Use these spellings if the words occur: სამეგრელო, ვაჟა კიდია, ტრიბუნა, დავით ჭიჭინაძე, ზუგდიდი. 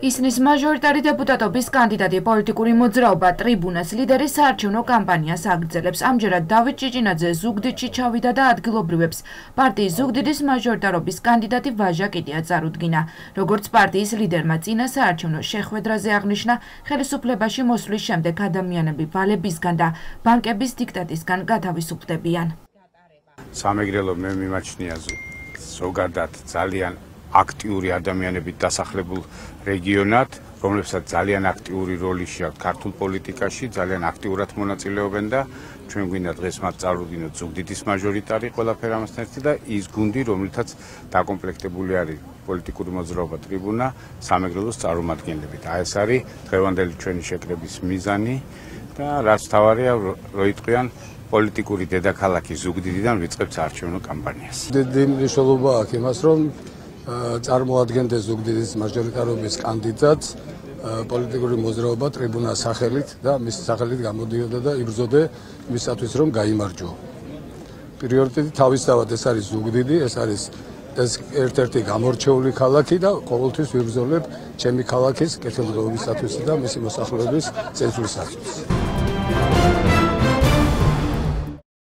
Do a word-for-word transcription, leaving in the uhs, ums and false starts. Ისნის მაჟორიტარი დეპუტატობის კანდიდატი პოლიტიკური მოძრაობა ტრიბუნას ლიდერი საარჩევნო კამპანიას აგრძელებს. Ამჯერად დავით ჭიჭინაძე ზუგდიდში ჩავიდა და ადგილობრივებს პარტიის ზუგდიდის მაჟორიტარობის კანდიდატი ვაჟა კიდია წარუდგინა. Როგორც პარტიის ლიდერმა წინა საარჩევნო შეხვედრაზე აღნიშნა, ხელისუფლებაში მოსვლის შემდეგ ადამიანები ვალებისგან და ბანკების დიქტატისგან გათავისუფლდებიან. Სამეგრელო მე მიმაჩნია ზოგადად ძალიან აქტიური ადამიანებით დასახლებულ რეგიონად, რომლებსაც ძალიან აქტიური როლი შეაქვთ ქართულ პოლიტიკაში, ძალიან აქტიურად მონაწილეობენ და ჩვენ გვინდა დღეს მათ წარუდგინოთ ზუგდიდის მაჟორიტარი ყველაფერი ამასთან ერთად და ის გუნდი, რომლითაც დაკომპლექტებული არის პოლიტიკური მოძრაობა ტრიბუნა სამეგრელოს წარმომადგენლებით. Აი ეს არის დღევანდელი ჩვენი შეკრების მიზანი და რაც თავარია როიტყვიან პოლიტიკური დედაქალაქი ზუგდიდიდან ვიწყებთ საარჩევნო კამპანიას. დიდი მნიშვნელობა აქვს იმას, რომ წარმოადგენს ზუგდიდის მაჟორიტარობის კანდიდატს პოლიტიკური მოძრაობა ტრიბუნა სახელით და მის სახელით გამოდიოდა და იბრძოდა მისათვის რომ გაიმარჯო. Პრიორიტეტი თავისთავად ეს არის ზუგდიდი, ეს არის ეს ერთ-ერთი გამორჩეული ქალაქი და ყოველთვის ვიბრძოლებ ჩემი ქალაქის კეთილდღეობისათვის და მისი მოსახლეობის წესრიგისათვის.